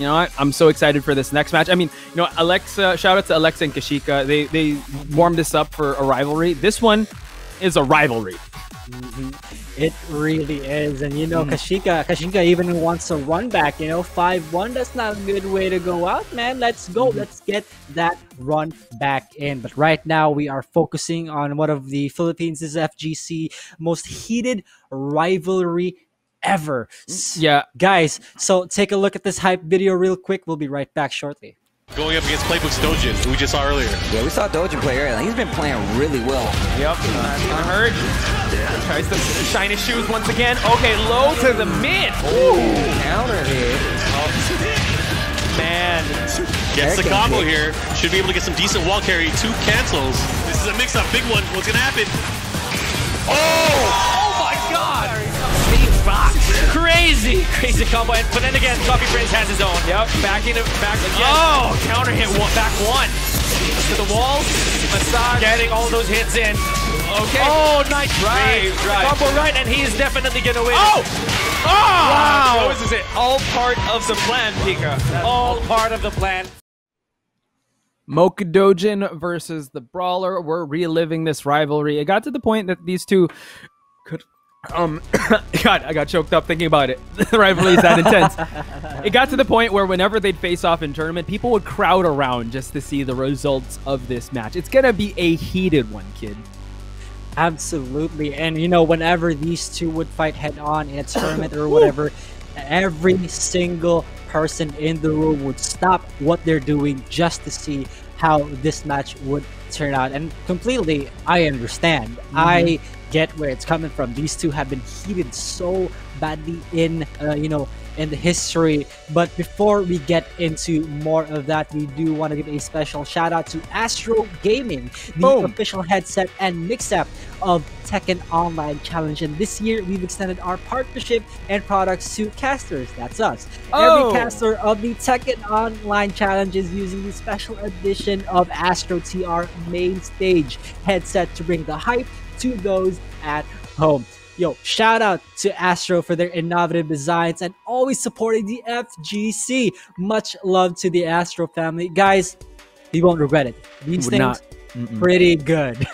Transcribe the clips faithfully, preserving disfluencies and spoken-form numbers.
you know what? I'm so excited for this next match. I mean, you know, Alexa, shout out to Alexa and Kashika. They, they warmed this up for a rivalry. This one is a rivalry. Mm-hmm. It really is. And, you know, mm. Kashika, Kashika even wants a run back, you know, five one. That's not a good way to go out, man. Let's go. Mm-hmm. Let's get that run back in. But right now we are focusing on one of the Philippines' F G C most heated rivalry ever. Yeah. Guys, so take a look at this hype video real quick. We'll be right back shortly. Going up against Playbook's Doujin, who we just saw earlier. Yeah, we saw Doujin play earlier. He's been playing really well. Yep, I heard. Yeah. Tries to shine his shoes once again. Okay, low to the mid. Ooh, counter hit. Oh. Man. Gets the combo here. Should be able to get some decent wall carry. Two cancels. This is a mix-up. Big one. What's going to happen? Oh! Oh, my God! Steve Fox. Crazy, crazy combo, and, but then again, CoffeePrinz has his own. Yep, back into back again. Oh, counter hit one, back one to the wall. Massage getting all those hits in. Okay. Oh, nice drive, drive. Combo right, and he is definitely gonna win. Oh, oh! Wow! What is it? All part of the plan, Pika. All part of the plan. Mocha Doujin versus the Brawler. We're reliving this rivalry. It got to the point that these two could. Um, God, I got choked up thinking about it. The rivalry is that intense. It got to the point where whenever they'd face off in tournament, people would crowd around just to see the results of this match. It's going to be a heated one, kid. Absolutely. And, you know, whenever these two would fight head on in a tournament or whatever, every single person in the room would stop what they're doing just to see how this match would turn out. And completely, I understand. Mm-hmm. I... get where it's coming from. These two have been heated so badly in uh, you know in the history. But before we get into more of that, we do want to give a special shout out to Astro Gaming, the Boom. official headset and mix-up of Tekken Online Challenge. And this year we've extended our partnership and products to casters. That's us. Oh. Every caster of the Tekken Online Challenge is using the special edition of Astro T R main stage headset to bring the hype to those at home. Yo, shout out to Astro for their innovative designs and always supporting the F G C. Much love to the Astro family. Guys, you won't regret it. These Would things, Mm-mm. pretty good.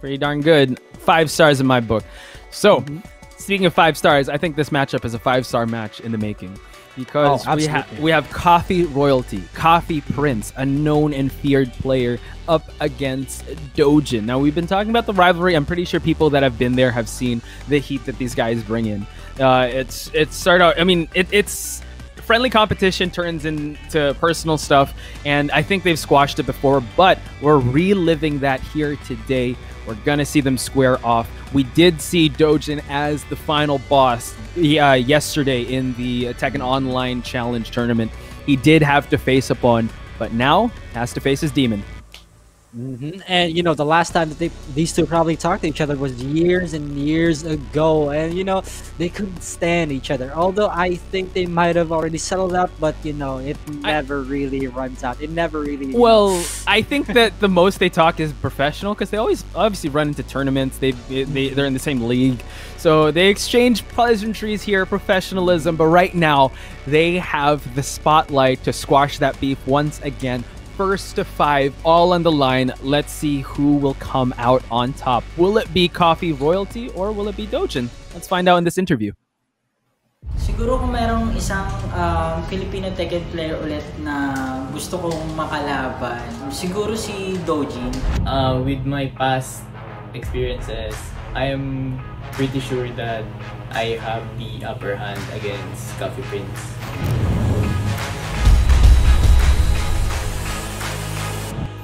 Pretty darn good. Five stars in my book. So, mm-hmm. speaking of five stars, I think this matchup is a five-star match in the making. Because oh, we, ha we have Coffee Royalty, CoffeePrinz, a known and feared player, up against Doujin. Now, we've been talking about the rivalry. I'm pretty sure people that have been there have seen the heat that these guys bring in. Uh, it's it's started out, I mean, it, it's friendly competition turns into personal stuff, and I think they've squashed it before, but we're reliving that here today. We're going to see them square off. We did see Doujin as the final boss uh, yesterday in the Tekken Online Challenge tournament. He did have to face upon, but now has to face his demon. Mm-hmm. And, you know, the last time that they, these two probably talked to each other was years and years ago. And, you know, they couldn't stand each other. Although I think they might have already settled up, but, you know, it never I, really runs out. It never really... Well, runs. I think that the most they talk is professional because they always obviously run into tournaments. They, they, they're in the same league. So they exchange pleasantries here, professionalism. But right now, they have the spotlight to squash that beef once again. First to five, all on the line. Let's see who will come out on top. Will it be Coffee Royalty or will it be Doujin? Let's find out in this interview. Siguro kung merong isang uh, Filipino Tekken player ulit na gusto kong makalaban, siguro si Doujin. Uh, with my past experiences, I am pretty sure that I have the upper hand against CoffeePrinz.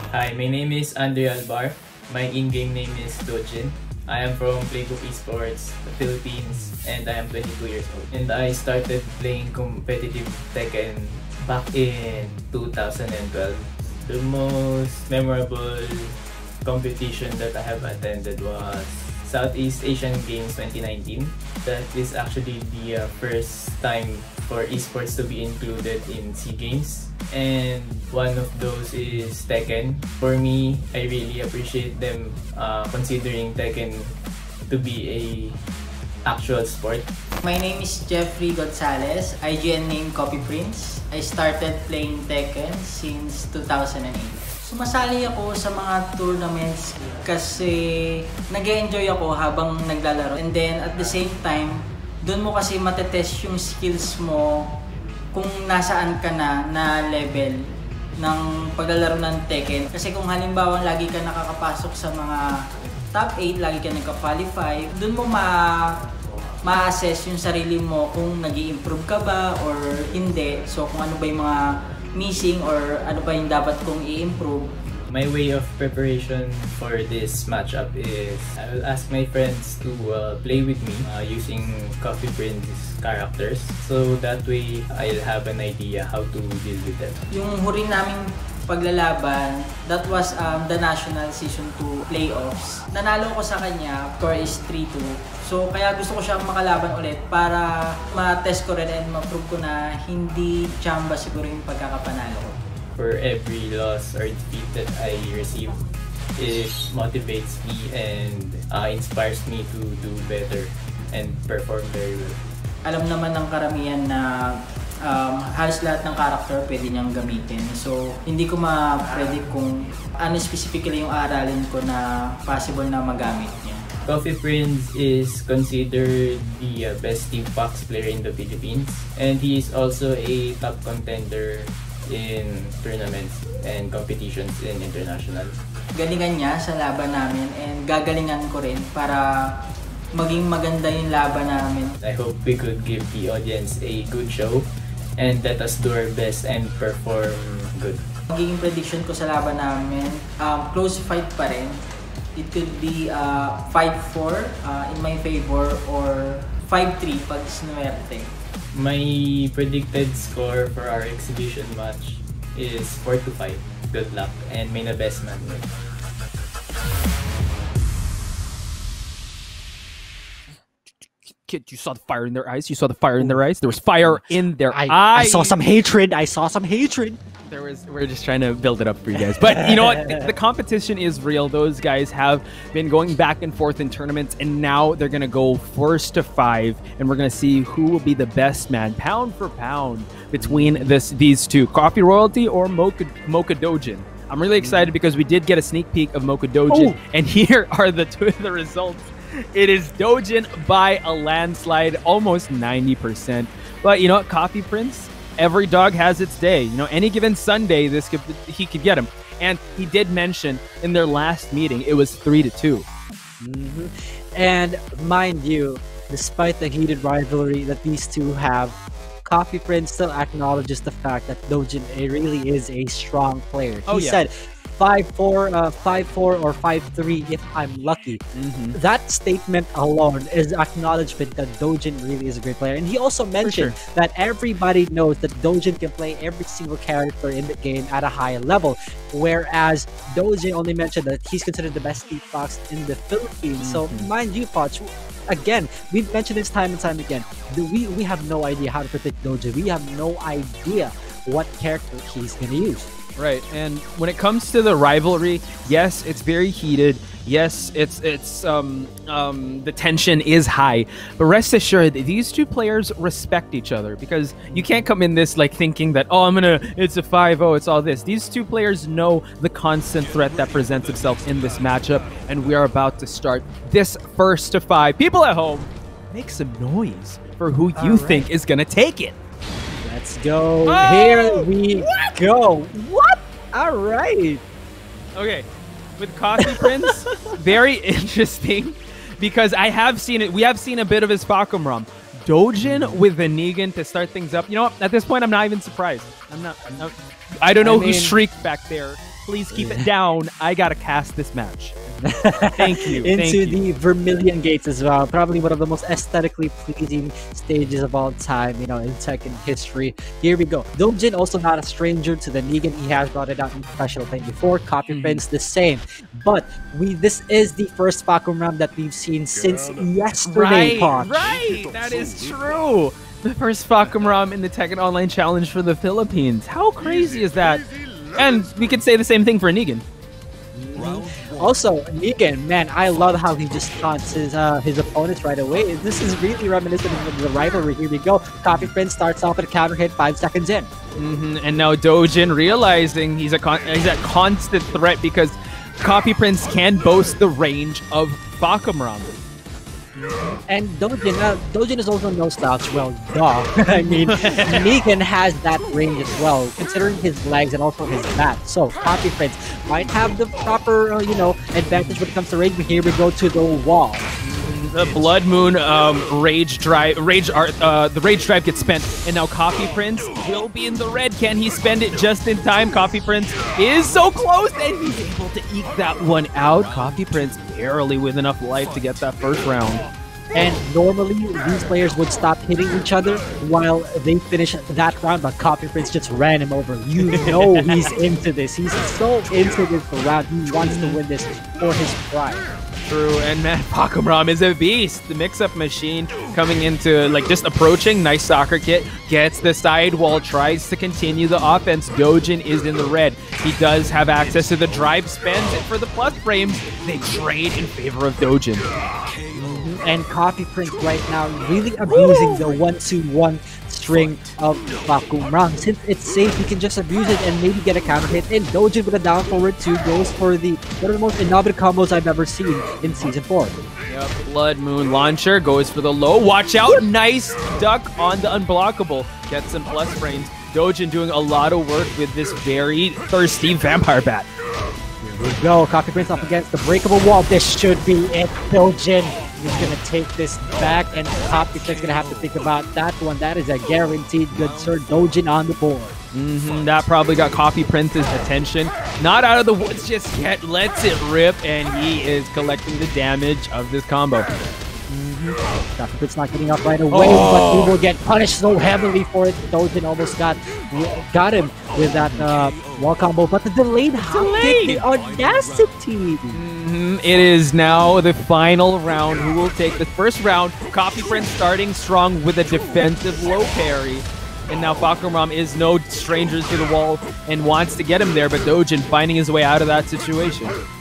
Hi, my name is Andre Albar. My in-game name is Doujin. I am from Playbook Esports, the Philippines, and I am twenty-two years old. And I started playing competitive Tekken back in two thousand twelve. The most memorable competition that I have attended was Southeast Asian Games twenty nineteen. That is actually the uh, first time for esports to be included in SEA Games. And one of those is Tekken. For me, I really appreciate them uh, considering Tekken to be a actual sport. My name is Jeffrey Gonzalez, I G N name CoffeePrinz. I started playing Tekken since two thousand eight. Sumasali ako sa mga tournaments kasi nag-enjoy ako habang naglalaro. And then at the same time, doon mo kasi matetest yung skills mo kung nasaan ka na na level ng paglalaro ng Tekken. Kasi kung halimbawa lagi ka nakakapasok sa mga top eight, lagi ka nagka-qualify, doon mo ma ma-assess yung sarili mo kung nag-i-improve ka ba or hindi. So kung ano ba yung mga missing or ano ba yung dapat kong i-improve. My way of preparation for this matchup is I will ask my friends to uh, play with me uh, using CoffeePrinz's characters. So that way, I'll have an idea how to deal with them. Yung huri naming paglalaban, that was um, the national season two playoffs. Nanalo ko sa kanya, score is three two. So kaya gusto ko siyang makalaban ulit para ma-test ko rin and ma-prove ko na hindi chamba siguro yung pagkakapanalo ko. For every loss or defeat that I receive, it motivates me and uh, inspires me to do better and perform very well. Alam naman ng karamihan na Um, halos lahat ng character pwede niyang gamitin. So, hindi ko ma-predict kung ano specifically yung aaralin ko na possible na magamit niya. CoffeePrinz is considered the uh, best Steve Fox player in the Philippines. And he is also a top contender in tournaments and competitions in international. Galingan niya sa laban namin and gagalingan ko rin para maging maganda yung laban namin. I hope we could give the audience a good show and let us do our best and perform good. Magiging prediction ko sa laban namin, um, close fight pa rin. It could be uh, five four uh, in my favor or five three pag sinuwerte. My predicted score for our exhibition match is four to five. Good luck and may na best man win. Kids, you saw the fire in their eyes. You saw the fire in their eyes. There was fire in their I, eyes. I saw some hatred. I saw some hatred. There was. We're just trying to build it up for you guys. But you know what? The competition is real. Those guys have been going back and forth in tournaments, and now they're going to go first to five, and we're going to see who will be the best man, pound for pound, between this these two, Coffee Royalty or Mocha, Mocha Doujin. I'm really excited because we did get a sneak peek of Mocha Doujin, oh. and here are the two of the results. It is Doujin by a landslide, almost ninety percent. But you know what, CoffeePrinz, every dog has its day. You know, any given Sunday, this could, he could get him. And he did mention in their last meeting, it was three to two. Mm-hmm. And mind you, despite the heated rivalry that these two have, CoffeePrinz still acknowledges the fact that Doujin really is a strong player. Oh, he yeah. said, five four, uh, five four, or five three if I'm lucky. Mm-hmm. That statement alone is acknowledgement that Doujin really is a great player. And he also mentioned sure. that everybody knows that Doujin can play every single character in the game at a high level, whereas Doujin only mentioned that he's considered the best Steve Fox in the Philippines. Mm-hmm. So mind you, Poch, again, we've mentioned this time and time again. We, we have no idea how to predict Doujin. We have no idea what character he's going to use. Right, and when it comes to the rivalry, yes, it's very heated. Yes, it's it's um, um, the tension is high. But rest assured, these two players respect each other because you can't come in this like thinking that, oh, I'm gonna, it's a five oh, it's all this. These two players know the constant threat that presents itself in this matchup, and we are about to start this first to five. People at home, make some noise for who you right. think is gonna take it. Let's go. Oh, here we what? go. What? All right. Okay. With CoffeePrinz, very interesting because I have seen it. We have seen a bit of his Fahkumram. Doujin with the Negan to start things up. You know what? At this point, I'm not even surprised. I'm not. I'm not I don't know I who mean, shrieked back there. Please keep yeah. it down. I got to cast this match. Thank you. Into Thank you. the Vermillion gates as well. Probably one of the most aesthetically pleasing stages of all time, you know, in Tekken history. Here we go. Doujin also not a stranger to the Negan. He has brought it out in professional play before. CoffeePrinz mm. the same. But we this is the first Fahkumram that we've seen since Girl. yesterday. Right, Poch. right. That is true. The first Fahkumram in the Tekken Online Challenge for the Philippines. How crazy is that? And we could say the same thing for Negan. Mm-hmm. Also, Negan, man, I love how he just taunts his uh, his opponents right away. This is really reminiscent of the rivalry. Here we go. CoffeePrinz starts off with a counter hit five seconds in. Mm-hmm. And now Doujin realizing he's a con he's a constant threat because CoffeePrinz can boast the range of Fahkumram. And Doujin, uh, Doujin is also no slouch. Well, duh. I mean, Negan has that range as well, considering his legs and also his back. So, CoffeePrinz might have the proper, uh, you know, advantage when it comes to rage. But here we go to the wall. The Blood Moon um, rage drive, rage art, uh, the rage drive gets spent, and now CoffeePrinz will be in the red. Can he spend it just in time? CoffeePrinz is so close, and he's able to eke that one out. CoffeePrinz barely with enough life to get that first round. And normally these players would stop hitting each other while they finish that round, but CoffeePrinz just ran him over. You know he's into this. He's so into this round. He wants to win this for his pride. True, and man, Fahkumram is a beast. The mix-up machine coming into, like, just approaching. Nice soccer kit. Gets the sidewall, tries to continue the offense. Doujin is in the red. He does have access to the drive spends, and for the plus frames, they trade in favor of Doujin. Mm-hmm. And CoffeePrinz right now really abusing Woo! the one two one string of Fahkumram. Since it's safe, he can just abuse it and maybe get a counter hit. And Doujin with a down forward two goes for the one of the most innovative combos I've ever seen in season four. Yep, Blood Moon launcher goes for the low. Watch out! Nice duck on the unblockable. Gets some plus frames. Doujin doing a lot of work with this very thirsty vampire bat. Here we go. CoffeePrinz up against the breakable wall. This should be it. Doujin is going to take this back, and CoffeePrinz is going to have to think about that one. That is a guaranteed good sir. Doujin on the board. Mm-hmm, that probably got CoffeePrinz's attention. Not out of the woods just yet. Lets it rip, and he is collecting the damage of this combo. Mm-hmm. CoffeePrinz not getting up right away, oh. but he will get punished so heavily for it. Doujin almost got got him with that uh, wall combo, but the delayed hop kick, the audacity. Mm-hmm. It is now the final round. Who will take the first round? CoffeePrinz starting strong with a defensive low parry. And now Fahkumram is no stranger to the wall and wants to get him there, but Doujin finding his way out of that situation. Mm-hmm.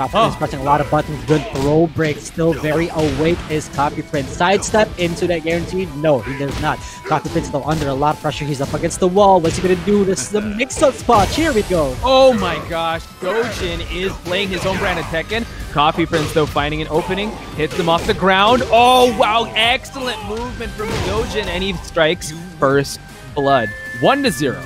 CoffeePrinz oh. pressing a lot of buttons. Good throw break. Still very awake is CoffeePrinz. Sidestep into that guaranteed? No, he does not. CoffeePrinz still under a lot of pressure. He's up against the wall. What's he going to do? This is the mix-up spot. Here we go. Oh my gosh. Doujin is playing his own brand of Tekken. CoffeePrinz, though, finding an opening. Hits him off the ground. Oh, wow. Excellent movement from Doujin, and he strikes first blood. One to zero.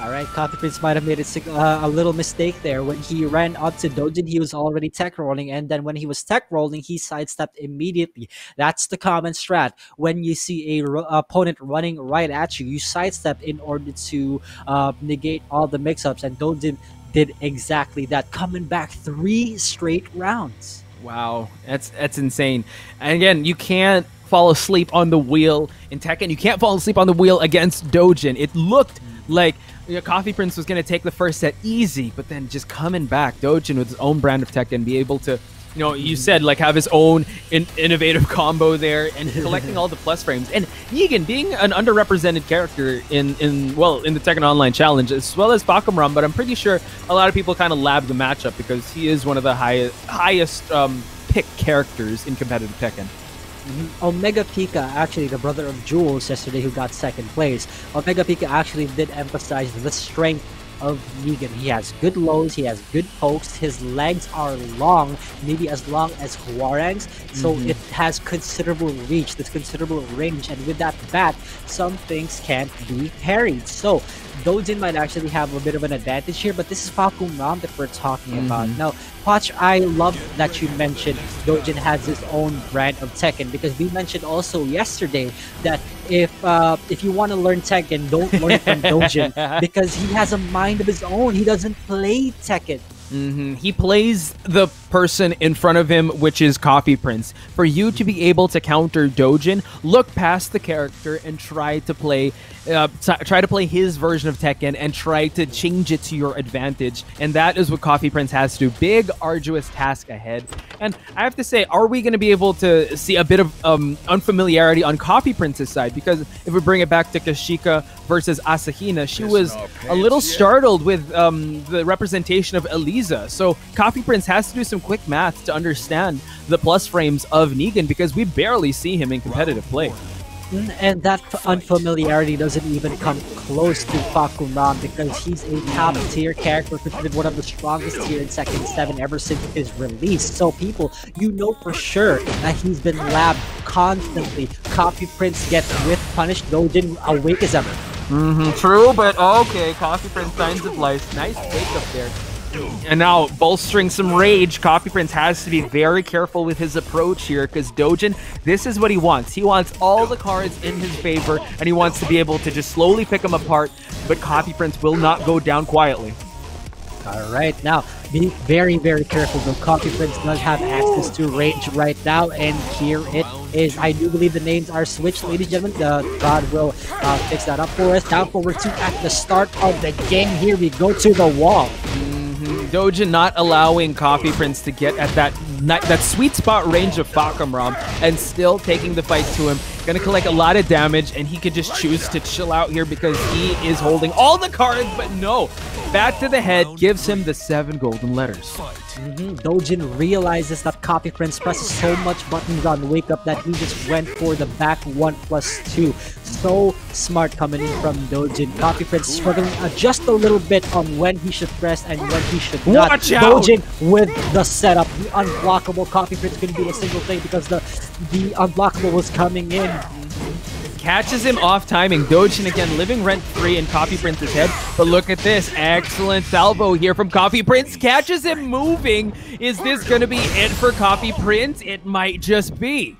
All right, CoffeePrinz might have made a, uh, a little mistake there. When he ran up to Doujin, he was already tech rolling, and then when he was tech rolling, he sidestepped immediately. That's the common strat. When you see a r opponent running right at you, you sidestep in order to uh, negate all the mix-ups, and Doujin did exactly that, coming back three straight rounds. Wow, that's that's insane. And again, you can't fall asleep on the wheel in Tekken. You can't fall asleep on the wheel against Doujin. It looked like CoffeePrinz was going to take the first set easy, but then just coming back, Doujin with his own brand of Tekken, be able to, you know, you said, like, have his own in innovative combo there and collecting all the plus frames. And Negan being an underrepresented character in, in well, in the Tekken Online Challenge, as well as Fahkumram, but I'm pretty sure a lot of people kind of lab the matchup because he is one of the high highest um, picked characters in competitive Tekken. Mm-hmm. Omega Pika, actually the brother of Jules yesterday who got second place, Omega Pika actually did emphasize the strength of Negan. He has good lows, he has good pokes, his legs are long, maybe as long as Huarang's, so mm-hmm. it has considerable reach, this considerable range, and with that bat, some things can't be parried. So, Doujin might actually have a bit of an advantage here, but this is Fahkumram that we're talking mm-hmm. about. Now, Poch, I love that you mentioned Doujin has his own brand of Tekken, because we mentioned also yesterday that if uh, if you want to learn Tekken, don't learn it from Doujin, because he has a mind of his own. He doesn't play Tekken. Mm-hmm. He plays the person in front of him, which is CoffeePrinz. For you to be able to counter Doujin, look past the character and try to play uh, try to play his version of Tekken and try to change it to your advantage. And that is what CoffeePrinz has to do. Big, arduous task ahead. And I have to say, are we going to be able to see a bit of um, unfamiliarity on CoffeePrinz's side? Because if we bring it back to Kashika versus Asahina, she was a little startled with um, the representation of Eliza. So CoffeePrinz has to do some quick math to understand the plus frames of Negan, because we barely see him in competitive play. And that unfamiliarity doesn't even come close to Fahkumram, because he's a top tier character, considered one of the strongest here in Tekken seven ever since his release. So people, you know for sure that he's been labbed constantly. CoffeePrinz gets whiff punished, Doujin awake as ever. Mm-hmm, true, but okay, CoffeePrinz signs of life. Nice wake up there. And now, bolstering some rage, CoffeePrinz has to be very careful with his approach here, because Doujin, this is what he wants. He wants all the cards in his favor, and he wants to be able to just slowly pick them apart, but CoffeePrinz will not go down quietly. All right, now, be very, very careful, though. CoffeePrinz does have access to range right now, and here it is. I do believe the names are switched, ladies and gentlemen. Uh, God will uh, fix that up for us. Down forward two at the start of the game. Here we go to the wall. Doujin not allowing CoffeePrinz to get at that that sweet spot range of Fahkumram and still taking the fight to him. Gonna collect a lot of damage, and he could just choose to chill out here because he is holding all the cards, but no. Back to the head gives him the seven golden letters. Mm-hmm. Doujin realizes that CoffeePrinz presses so much buttons on wake up that he just went for the back one plus two. So smart coming in from Doujin. CoffeePrinz struggling just a little bit on when he should press and when he should not. Watch out! Doujin with the setup. The unblockable CoffeePrinz couldn't do a single thing because the, the unblockable was coming in. Catches him off timing. Doujin again living rent free in CoffeePrinz's head. But look at this. Excellent salvo here from CoffeePrinz. Catches him moving. Is this going to be it for CoffeePrinz? It might just be.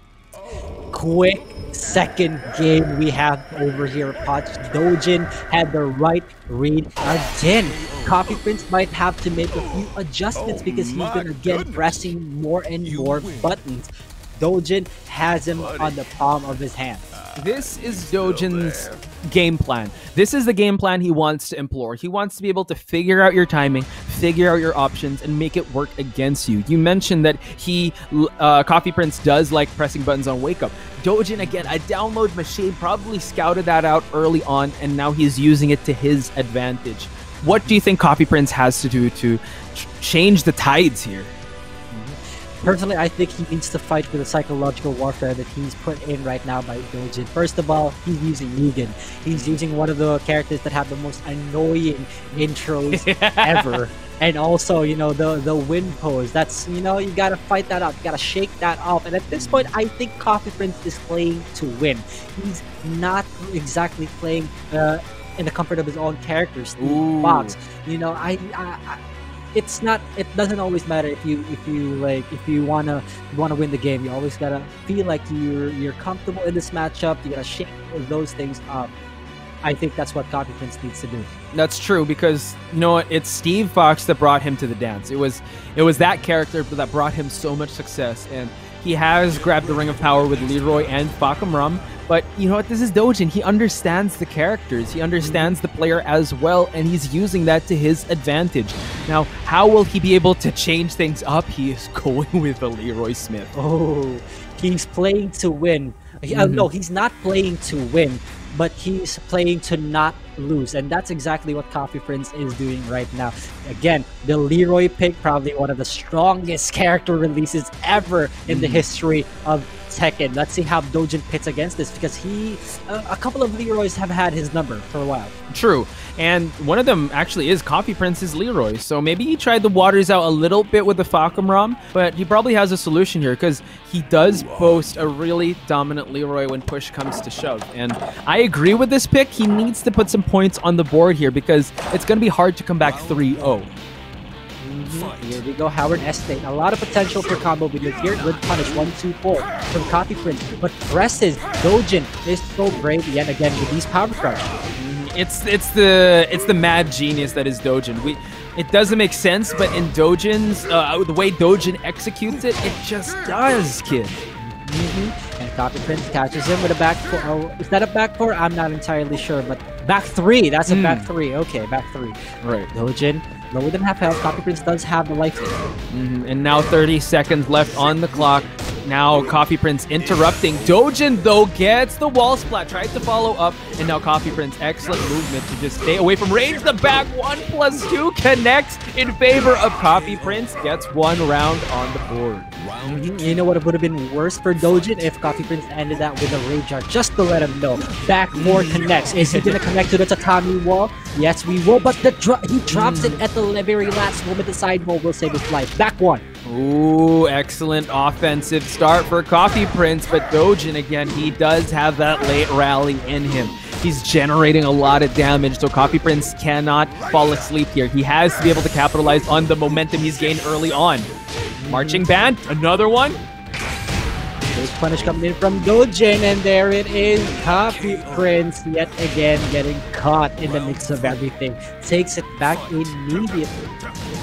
Quick second game we have over here, Poch. Doujin had the right read again. CoffeePrinz might have to make a few adjustments because he's been again pressing more and more buttons. Doujin has him on the palm of his hand. This is Doujin's game plan. This is the game plan he wants to employ. He wants to be able to figure out your timing, figure out your options, and make it work against you. You mentioned that he, uh, CoffeePrinz does like pressing buttons on wake up. Doujin, again, a download machine, probably scouted that out early on, and now he's using it to his advantage. What do you think CoffeePrinz has to do to change the tides here? Personally, I think he needs to fight with the psychological warfare that he's put in right now by Doujin. First of all, he's using Negan. He's using one of the characters that have the most annoying intros ever. And also, you know, the, the wind pose. That's, you know, you gotta fight that up. You gotta shake that off. And at this point, I think CoffeePrinz is playing to win. He's not exactly playing uh, in the comfort of his own character, Steve Fox. You know, I... I, I It's not. It doesn't always matter if you if you like if you wanna wanna win the game. You always gotta feel like you're you're comfortable in this matchup. You gotta shake those things up. I think that's what CoffeePrinz needs to do. That's true, because you know what? It's Steve Fox that brought him to the dance. It was it was that character that brought him so much success, and he has grabbed the Ring of Power with Leroy and Fahkumram. But you know what? This is Doujin. He understands the characters. He understands the player as well, and he's using that to his advantage. Now, how will he be able to change things up? He is going with the Leroy Smith. Oh, he's playing to win. Mm-hmm. uh, no, he's not playing to win, but he's playing to not lose. And that's exactly what CoffeePrinz is doing right now. Again, the Leroy pick, probably one of the strongest character releases ever in the history of Tekken. Let's see how Doujin pits against this, because he, uh, a couple of Leroys have had his number for a while. True, and one of them actually is CoffeePrinz's Leroy, so maybe he tried the waters out a little bit with the Fahkumram, but he probably has a solution here, because he does boast a really dominant Leroy when push comes to shove. And I agree with this pick. He needs to put some points on the board here, because it's going to be hard to come back three oh. Here we go, Howard Estate. A lot of potential for combo because here good punish one two four from CoffeePrinz, but presses. Doujin is so brave yet again with these power crush. It's it's the it's the mad genius that is Doujin. We It doesn't make sense, but in Doujin's, uh, the way Doujin executes it, it just does, Kid. Mm-hmm. And CoffeePrinz catches him with a back four. Oh, is that a back four? I'm not entirely sure, but back three. That's a mm. back three. Okay, back three. Right. Doujin, lower than half health. CoffeePrinz does have the life. Mm-hmm. And now thirty seconds left on the clock. Now CoffeePrinz interrupting. Doujin, though, gets the wall splat, tried to follow up, and now CoffeePrinz, excellent movement to just stay away from range. The back one plus two connects in favor of CoffeePrinz, gets one round on the board. Mm-hmm. You know what would have been worse for Doujin if CoffeePrinz ended that with a rage jar, just to let him know. Back more connects. Is he going to connect to the tatami wall? Yes, we will, but the dro he drops it at the very last moment. The side wall will save his life. Back one. Ooh, excellent offensive start for CoffeePrinz, but Doujin again, he does have that late rally in him. He's generating a lot of damage, so CoffeePrinz cannot fall asleep here. He has to be able to capitalize on the momentum he's gained early on. Marching band, another one. There's punish coming in from Doujin, and there it is. CoffeePrinz yet again getting caught in the mix of everything. Takes it back immediately.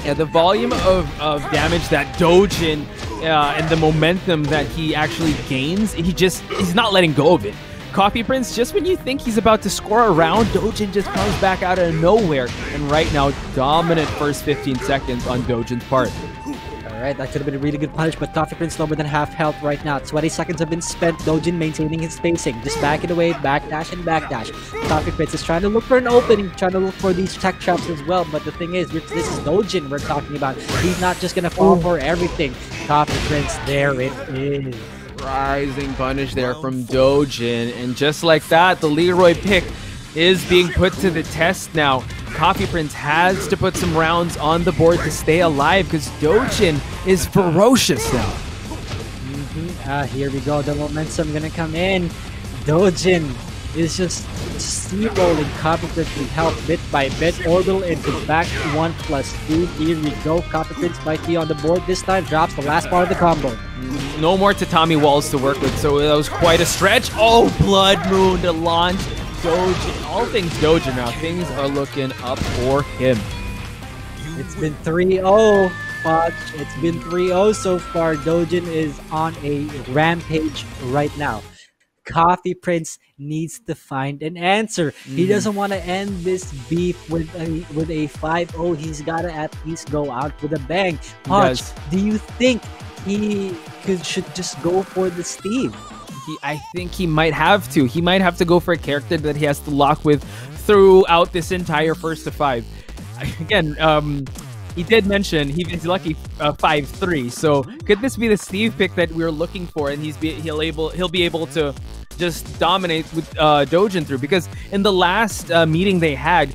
Yeah, the volume of, of damage that Doujin uh, and the momentum that he actually gains, he just, he's not letting go of it. CoffeePrinz, just when you think he's about to score a round, Doujin just comes back out of nowhere. And right now, dominant first fifteen seconds on Doujin's part. All right, that could have been a really good punch, but CoffeePrinz lower than half health right now. twenty seconds have been spent. Doujin maintaining his spacing. Just back it away, backdash and backdash. CoffeePrinz is trying to look for an opening, trying to look for these tech traps as well. But the thing is, this is Doujin we're talking about. He's not just going to fall Ooh. for everything. CoffeePrinz, there it is. Rising punish there from Doujin. And just like that, the Leroy pick is being put to the test now. CoffeePrinz has to put some rounds on the board to stay alive because Doujin is ferocious now. Mm-hmm. Ah, here we go. The momentum gonna come in. Doujin is just steamrolling CoffeePrinz with health bit by bit. Orbital into back one plus two. Here we go. CoffeePrinz might be on the board this time. Drops the last part of the combo. No more tatami walls to work with, so that was quite a stretch. Oh, Blood Moon to launch Doujin. All things Doujin now. Things are looking up for him. It's been three oh, Poch. It's been three oh so far. Doujin is on a rampage right now. CoffeePrinz needs to find an answer. Mm. He doesn't want to end this beef with a, with a five oh. He's got to at least go out with a bang. Poch, do you think he could should just go for the Steve? He, I think he might have to. He might have to go for a character that he has to lock with throughout this entire first to five. Again, um, he did mention he, he's lucky uh, five three. So could this be the Steve pick that we were looking for? And he's be, he'll able he'll be able to just dominate with uh, Doujin through, because in the last uh, meeting they had,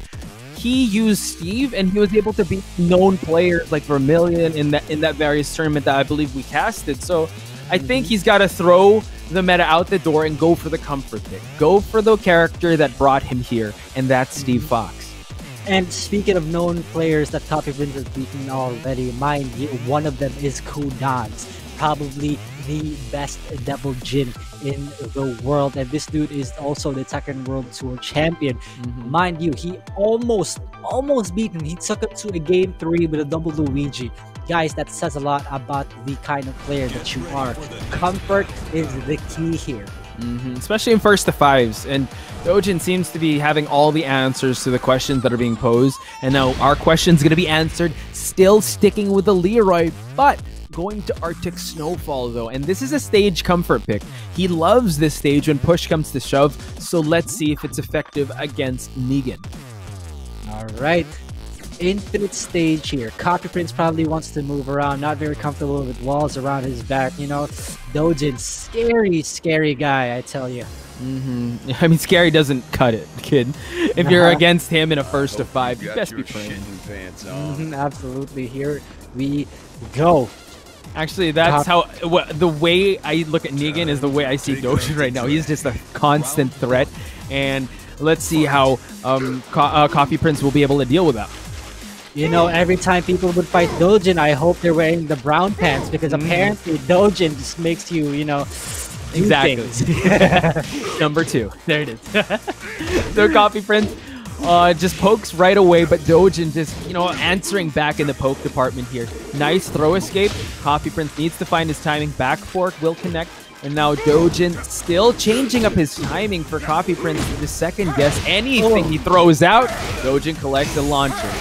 he used Steve and he was able to beat known players like Vermillion in that in that various tournament that I believe we casted. So I think he's got to throw the meta out the door and go for the comfort pick. Go for the character that brought him here, and that's Steve Fox. And speaking of known players that CoffeePrinz has beaten already, mind you, one of them is Kudans, probably the best Devil Jin in the world, and this dude is also the Tekken World Tour champion. Mm-hmm. Mind you, he almost, almost beat him. He took him to a game three with a double Luigi. Guys, that says a lot about the kind of player that you are. Comfort is the key here. Mm-hmm. Especially in first to fives, and Doujin seems to be having all the answers to the questions that are being posed, and now our question's going to be answered, still sticking with the Leroy, but going to Arctic Snowfall though, and this is a stage comfort pick. He loves this stage when push comes to shove, so let's see if it's effective against Negan. All right, infinite stage here. CoffeePrinz probably wants to move around, not very comfortable with walls around his back. You know, Doujin, scary, scary guy, I tell you. Mm-hmm. I mean, scary doesn't cut it, Kid. If you're against him in a first to five, you best be praying. Mm-hmm, absolutely. Here we go. Actually, that's how what, the way I look at Negan is the way I see Doujin right now. He's just a constant threat, and let's see how um, Co uh, CoffeePrinz will be able to deal with that. You know, every time people would fight Doujin, I hope they're wearing the brown pants, because apparently Doujin just makes you, you know, do exactly. Things. Number two, there it is. So CoffeePrinz, Uh, just pokes right away, but Doujin just, you know, answering back in the poke department here. Nice throw escape. CoffeePrinz needs to find his timing. Back fork will connect. And now Doujin still changing up his timing for CoffeePrinz to second guess anything he throws out. Doujin collects a launcher.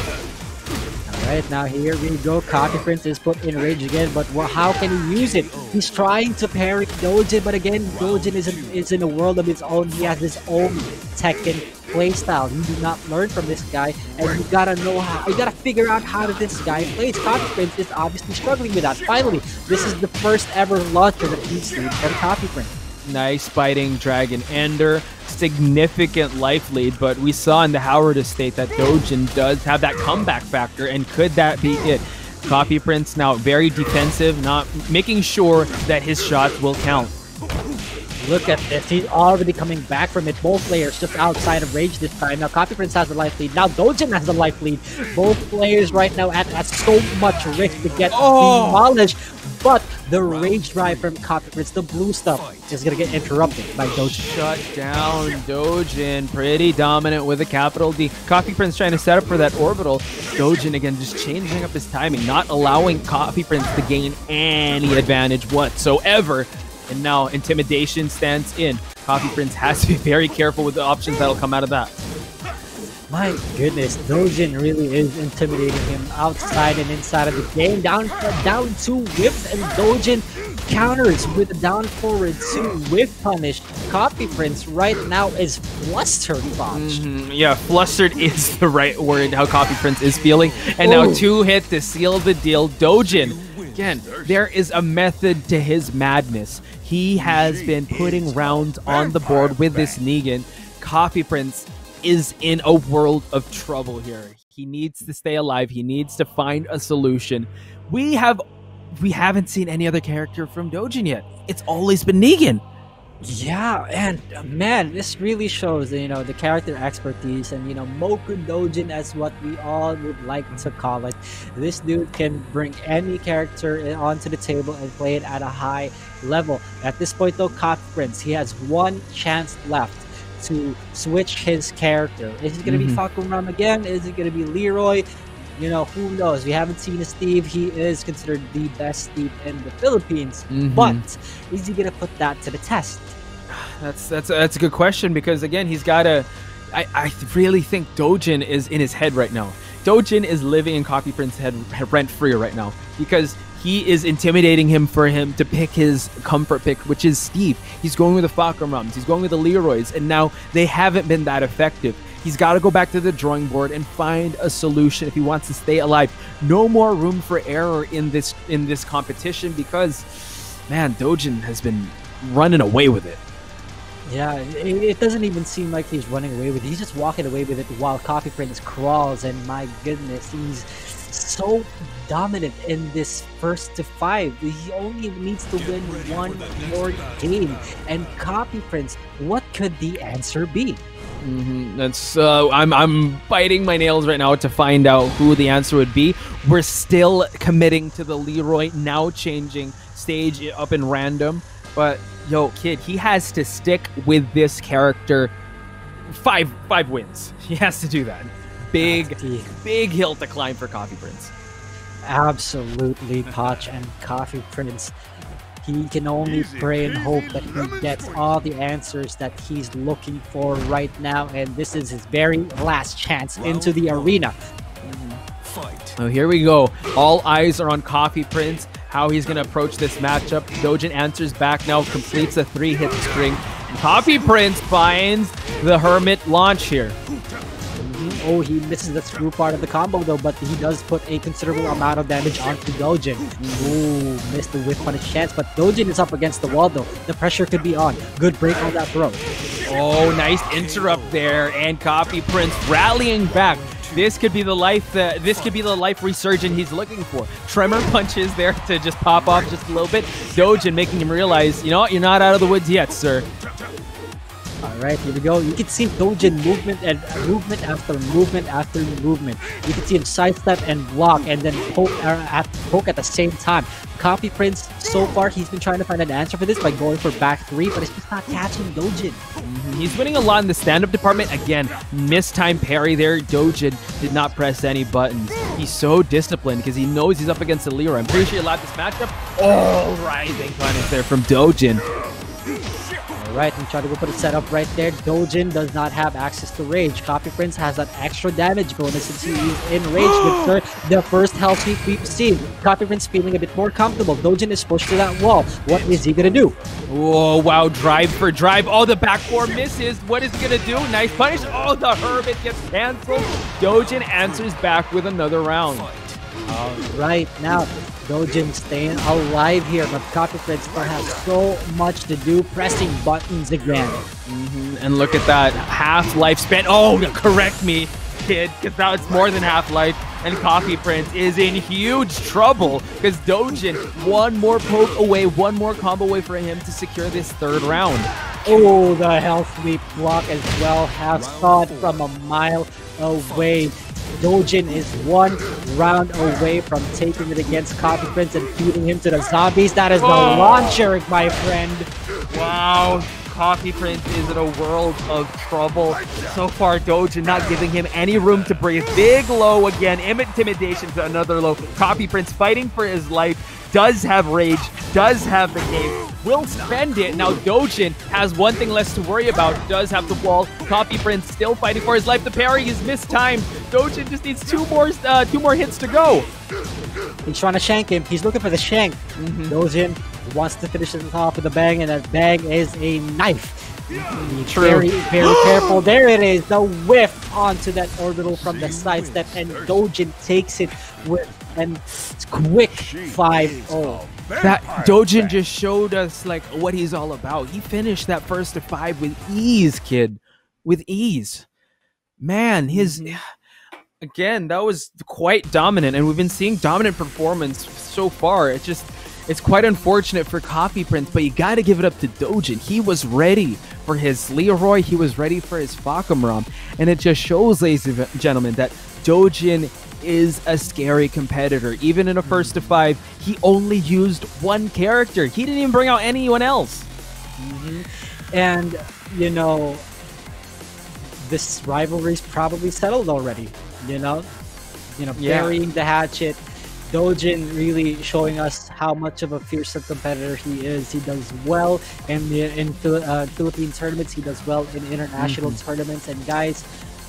Alright, now here we go. CoffeePrinz is put in rage again, but how can he use it? He's trying to parry Doujin, but again, Doujin is in, is in a world of its own. He has his own Tekken playstyle. You do not learn from this guy, and you gotta know how, you gotta figure out how did this guy plays. CoffeePrinz is obviously struggling with that. Finally, this is the first ever launcher that he's seen from CoffeePrinz. Nice biting Dragon Ender. Significant life lead, but we saw in the Howard estate that Doujin does have that comeback factor, and could that be it? CoffeePrinz now very defensive, not making sure that his shots will count. Look at this, he's already coming back from it. Both players just outside of range this time. Now CoffeePrinz has the life lead. Now Doujin has the life lead. Both players right now at, at so much risk to get oh. demolished. But the rage drive from CoffeePrinz, the blue stuff, is going to get interrupted by Doujin. Shut down Doujin. Pretty dominant with a capital D. CoffeePrinz trying to set up for that orbital. Doujin again just changing up his timing, not allowing CoffeePrinz to gain any advantage whatsoever. And now intimidation stands in. CoffeePrinz has to be very careful with the options that'll come out of that. My goodness, Doujin really is intimidating him outside and inside of the game. Down down two whiffs, and Doujin counters with a down forward two whiff punish. CoffeePrinz right now is flustered, Fox. Mm-hmm. Yeah, flustered is the right word, how CoffeePrinz is feeling. And Ooh. now two hit to seal the deal. Doujin, again, there is a method to his madness. He has been putting rounds on the board with this Negan. CoffeePrinz is in a world of trouble here. He needs to stay alive. He needs to find a solution. We have, we haven't seen any other character from Doujin yet. It's always been Negan. Yeah, and uh, man, this really shows, you know, the character expertise and, you know, Moku Doujin as what we all would like to call it. This dude can bring any character onto the table and play it at a high level. At this point though, CoffeePrinz, he has one chance left to switch his character. Is it going to mm-hmm. be Fahkumram again? Is it going to be Leroy? You know, who knows? We haven't seen a Steve. He is considered the best Steve in the Philippines. Mm-hmm. But is he going to put that to the test? That's that's that's a good question, because again, he's got to... I, I really think Doujin is in his head right now. Doujin is living in CoffeePrinz's head rent-free right now, because he is intimidating him for him to pick his comfort pick, which is Steve. He's going with the Fahkumrams, he's going with the Leroys, and now they haven't been that effective. He's got to go back to the drawing board and find a solution if he wants to stay alive. No more room for error in this in this competition, because, man, Doujin has been running away with it. Yeah, it doesn't even seem like he's running away with it. He's just walking away with it while CoffeePrinz crawls, and my goodness, he's so dominant in this first to five. He only needs to win one more game. And CoffeePrinz, what could the answer be? Mm-hmm. That's uh, I'm I'm biting my nails right now to find out who the answer would be. We're still committing to the Leroy, now changing stage up in random. But yo, Kid, he has to stick with this character. Five five wins. He has to do that. Big, big hill to climb for CoffeePrinz. Absolutely, Poch and CoffeePrinz. He can only easy, pray and hope that he gets all the answers that he's looking for right now, and this is his very last chance into the arena. Oh, here we go. All eyes are on CoffeePrinz, how he's going to approach this matchup. Doujin answers back now, completes a three-hit string. CoffeePrinz finds the Hermit launch here. Oh, he misses the screw part of the combo though, but he does put a considerable amount of damage onto Doujin. Ooh, missed the whiff on his chance, but Doujin is up against the wall though. The pressure could be on. Good break on that throw. Oh, nice interrupt there, and CoffeePrinz rallying back. This could be the life that this could be the life resurgent he's looking for. Tremor punches there to just pop off just a little bit. Doujin making him realize, you know what, you're not out of the woods yet, sir. Alright, here we go. You can see Doujin movement and movement after movement after movement. You can see him sidestep and block and then poke, uh, at, poke at the same time. CoffeePrinz, so far, he's been trying to find an answer for this by going for back three, but it's just not catching Doujin. Mm-hmm. He's winning a lot in the stand-up department. Again, missed time parry there. Doujin did not press any buttons. He's so disciplined because he knows he's up against the Leroy. I'm pretty sure he allowed this matchup. Oh, rising punish there from Doujin. Right, and try to go for the setup right there. Doujin does not have access to Rage. CoffeePrinz has that extra damage bonus since he is in Rage with the first health sweep we've seen. CoffeePrinz feeling a bit more comfortable. Doujin is pushed to that wall. What is he gonna do? Oh, wow, drive for drive. Oh, the back four misses. What is he gonna do? Nice punish. Oh, the Hermit gets canceled. Doujin answers back with another round. All right, now Doujin staying alive here, but CoffeePrinz still has so much to do, pressing buttons again. Mm-hmm. And look at that, half life spent. Oh, correct me, Kid, because now it's more than half life. And CoffeePrinz is in huge trouble because Doujin, one more poke away, one more combo away for him to secure this third round. Oh, the health sweep block as well, half thought from a mile away. Doujin is one round away from taking it against CoffeePrinz and feeding him to the zombies. That is the oh. launcher, my friend. Wow, CoffeePrinz is in a world of trouble. So far, Doujin not giving him any room to breathe. Big low again, intimidation to another low. CoffeePrinz fighting for his life, does have Rage, does have the game. Will spend it. Now Doujin has one thing less to worry about. Does have the wall. CoffeePrinz still fighting for his life. The parry is mistimed. Doujin just needs two more uh, two more hits to go. He's trying to shank him. He's looking for the shank. Mm-hmm. Doujin wants to finish this off with a bang, and that bang is a knife. True. Very, very careful. There it is. The whiff onto that orbital from the sidestep, and Doujin takes it with and quick five oh. That Doujin just showed us like what he's all about. He finished that first to five with ease, Kid. With ease. Man, his again, that was quite dominant, and we've been seeing dominant performance so far. It's just it's quite unfortunate for CoffeePrinz, but you gotta give it up to Doujin. He was ready for his Leroy, he was ready for his Fahkumram, and it just shows, ladies and gentlemen, that Doujin is a scary competitor. Even in a first to five, he only used one character. He didn't even bring out anyone else. Mm-hmm. And, you know, this rivalry's probably settled already, you know? You know, yeah. Burying the hatchet. Doujin really showing us how much of a fearsome competitor he is. He does well in the in uh, Philippine tournaments. He does well in international mm-hmm. tournaments. And guys,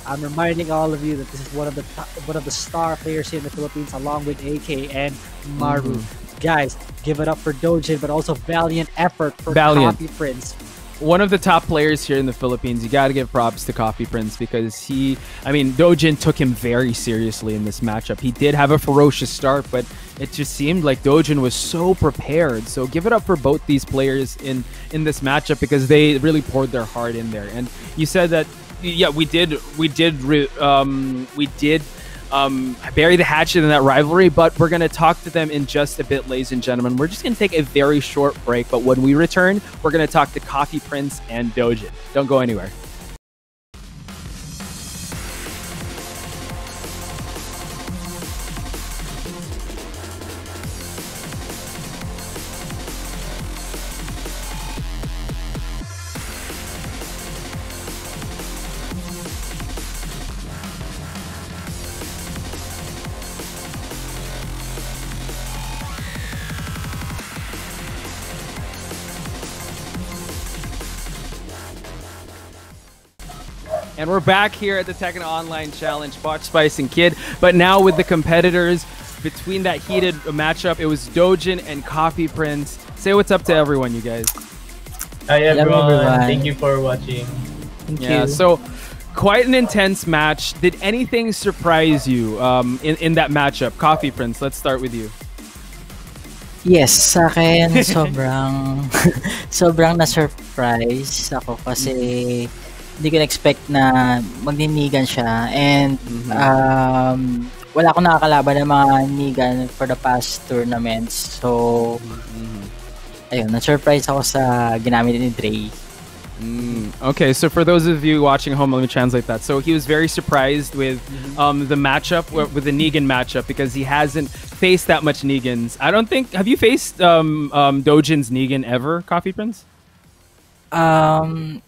I'm reminding all of you that this is one of the one of the star players here in the Philippines, along with A K and Maru. Mm-hmm. Guys, give it up for Doujin, but also valiant effort for CoffeePrinz. One of the top players here in the Philippines. You got to give props to CoffeePrinz because he, I mean, Doujin took him very seriously in this matchup. He did have a ferocious start, but it just seemed like Doujin was so prepared. So give it up for both these players in in this matchup because they really poured their heart in there. And you said that. Yeah, we did. We did. Re um, we did um, bury the hatchet in that rivalry, but we're going to talk to them in just a bit, ladies and gentlemen. We're just going to take a very short break, but when we return, we're going to talk to CoffeePrinz and Doujin. Don't go anywhere. And we're back here at the Tekken Online Challenge, Poch, Spice, and Kid. But now with the competitors, between that heated matchup, it was Doujin and CoffeePrinz. Say what's up to everyone, you guys. Hi, everyone. everyone. Thank you for watching. Thank yeah, you. So quite an intense match. Did anything surprise you um, in, in that matchup? CoffeePrinz, let's start with you. Yes, sa akin, sobrang, sobrang na-surprise ako kasi hindi ko na-expect na mag-Negan siya and um, wala akong nakakalaban ng mga Negan for the past tournaments. So, ayun, na-surprise ako sa ginamit ni Dre. Mm, okay, so for those of you watching at home, let me translate that. So he was very surprised with mm-hmm. um, the matchup, with the Negan matchup, because he hasn't faced that much Negans. I don't think... Have you faced um, um, Doujin's Negan ever, CoffeePrinz? Um,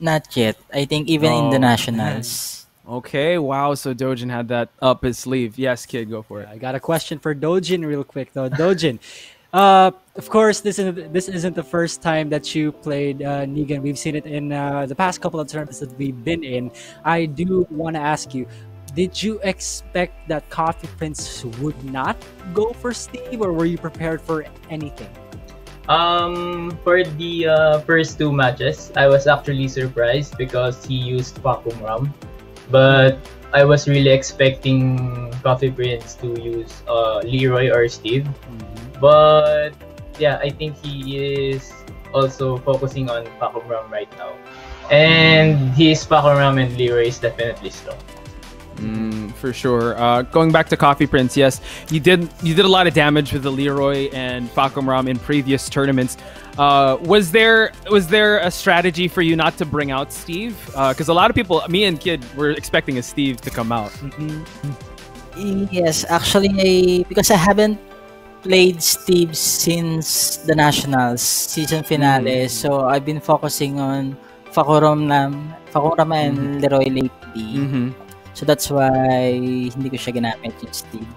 not yet. I think even oh. in the Nationals. Okay, wow. So Doujin had that up his sleeve. Yes, Kid, go for it. I got a question for Doujin real quick, though. Doujin... Uh, of course, this isn't this isn't the first time that you played uh, Negan. We've seen it in uh, the past couple of tournaments that we've been in. I do want to ask you: did you expect that CoffeePrinz would not go for Steve, or were you prepared for anything? Um, for the uh, first two matches, I was actually surprised because he used Fahkumram, but I was really expecting CoffeePrinz to use uh, Leroy or Steve. Mm-hmm. But yeah, I think he is also focusing on Fahkumram right now. And his Fahkumram and Leroy is definitely strong. Mm, for sure. Uh, going back to CoffeePrinz, yes, you did you did a lot of damage with the Leroy and Fahkumram in previous tournaments. Uh, was there was there a strategy for you not to bring out Steve? Because uh, a lot of people, me and Kid, were expecting a Steve to come out. Mm-hmm. Yes, actually, because I haven't played Steve since the Nationals season finale, mm-hmm. so I've been focusing on Fahkumram, Fahkumram and mm-hmm. Leroy lately. Mm-hmm. So that's why hindi ko siya ginamit yung Steve.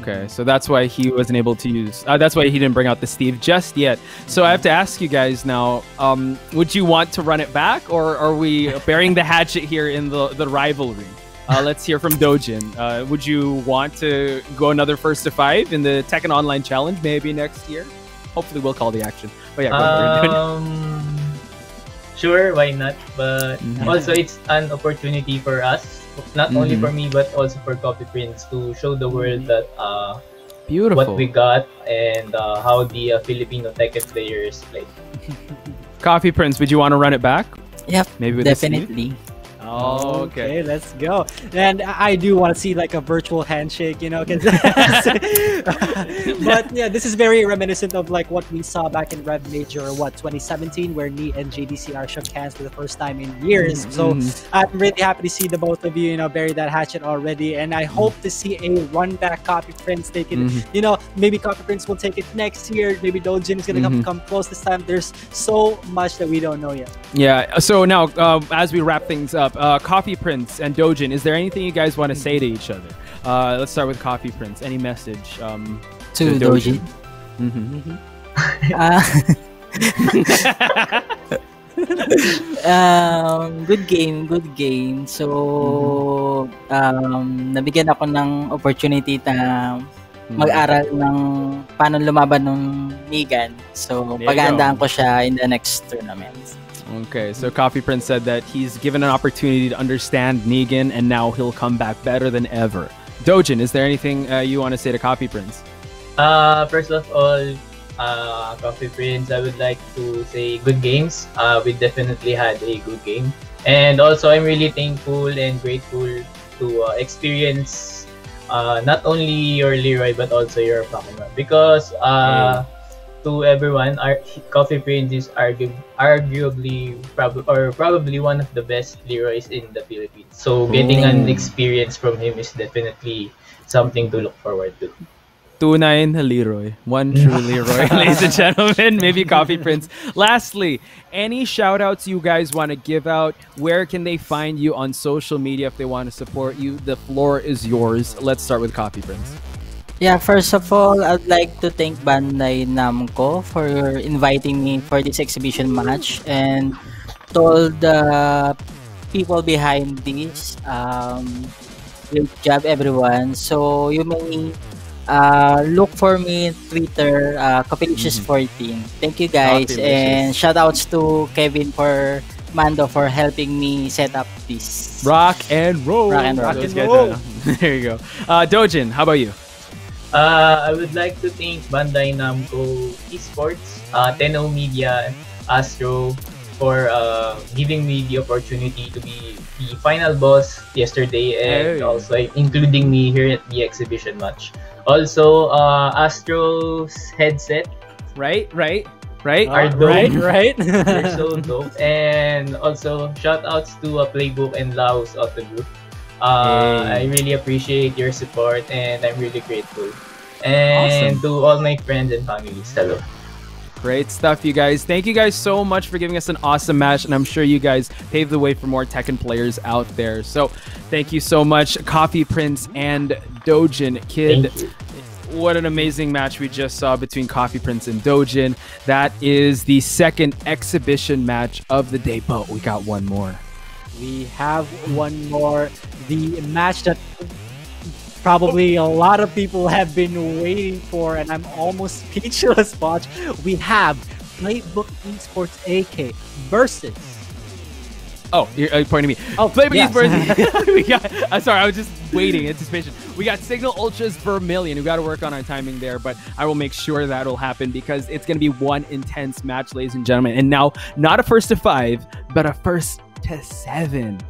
Okay, so that's why he wasn't able to use. Uh, that's why he didn't bring out the Steve just yet. So I have to ask you guys now: um, would you want to run it back, or are we burying the hatchet here in the the rivalry? Uh, let's hear from Doujin. Uh, would you want to go another first to five in the Tekken Online Challenge maybe next year? Hopefully, we'll call the action. But yeah, um, sure, why not? But mm-hmm. also, it's an opportunity for us, not mm-hmm. only for me but also for CoffeePrinz, to show the world that uh, beautiful what we got and uh, how the uh, Filipino Tekken players play. CoffeePrinz, would you want to run it back? Yep, maybe with definitely. Oh, okay. Okay, let's go. And I do want to see like a virtual handshake, you know. But yeah, this is very reminiscent of like what we saw back in Rev Major, what, twenty seventeen, where Nee and J D C R shook hands for the first time in years. Mm-hmm. So I'm really happy to see the both of you, you know, bury that hatchet already. And I hope to see a run back CoffeePrinz take it. Mm-hmm. You know, maybe CoffeePrinz will take it next year. Maybe Doujin is going to mm-hmm. come, come close this time. There's so much that we don't know yet. Yeah. So now, uh, as we wrap things up, Uh, CoffeePrinz and Doujin, is there anything you guys want to say to each other? Uh, let's start with CoffeePrinz. Any message um, to, to Doujin? Doujin? Mm-hmm. Mm-hmm. uh, um, good game, good game. So, um, nabigyan ako ng opportunity na mag-aral ng paano lumaban ng Negan. So, pag-aandaan ko siya in the next tournament. Okay, so CoffeePrinz said that he's given an opportunity to understand Negan, and now he'll come back better than ever. Doujin, is there anything uh, you want to say to CoffeePrinz? Uh, first of all, uh, CoffeePrinz, I would like to say good games. Uh, we definitely had a good game. And also, I'm really thankful and grateful to uh, experience uh, not only your Leroy, but also your Fahkumram. Because... Uh, mm. To everyone, our CoffeePrinz is argu arguably prob or probably one of the best Leroys in the Philippines. So getting an experience from him is definitely something to look forward to. two nine Leroy. One true Leroy, ladies and gentlemen. Maybe CoffeePrinz. Lastly, any shout-outs you guys want to give out? Where can they find you on social media if they want to support you? The floor is yours. Let's start with CoffeePrinz. Yeah, first of all, I'd like to thank Bandai Namco for inviting me for this exhibition match, and to all the people behind this, um, great job everyone. So you may uh, look for me on Twitter, uh, Kapilicious fourteen. Thank you guys, and shoutouts to Kevin for Mando for helping me set up this. Rock and roll! Rock and, rock and roll! There you go. Uh, Doujin, how about you? Uh, I would like to thank Bandai Namco Esports, uh, Tenno Media, Astro for uh, giving me the opportunity to be the final boss yesterday, and hey. also including me here at the exhibition match. Also, uh, Astro's headset. Right, right. Right? Are dope. Right? Right? They're so dope. And also, shoutouts to uh, Playbook and Laos of the group. Uh, hey. I really appreciate your support and I'm really grateful. And awesome. To all my friends and families, hello. Great stuff, you guys. Thank you guys so much for giving us an awesome match, and I'm sure you guys paved the way for more Tekken players out there. So thank you so much, CoffeePrinz and Doujin. Kidd, what an amazing match we just saw between CoffeePrinz and Doujin. That is the second exhibition match of the day, but we got one more. We have one more. The match that probably a lot of people have been waiting for, and I'm almost speechless, Poch. We have Playbook Esports A K versus... Oh, you're, you're pointing at me. Oh, Playbook yes. Esports. we got, I'm sorry, I was just waiting, anticipation. We got Signal Ultras Vermillion. We've got to work on our timing there, but I will make sure that'll happen because it's going to be one intense match, ladies and gentlemen. And now, not a first to five, but a first to seven.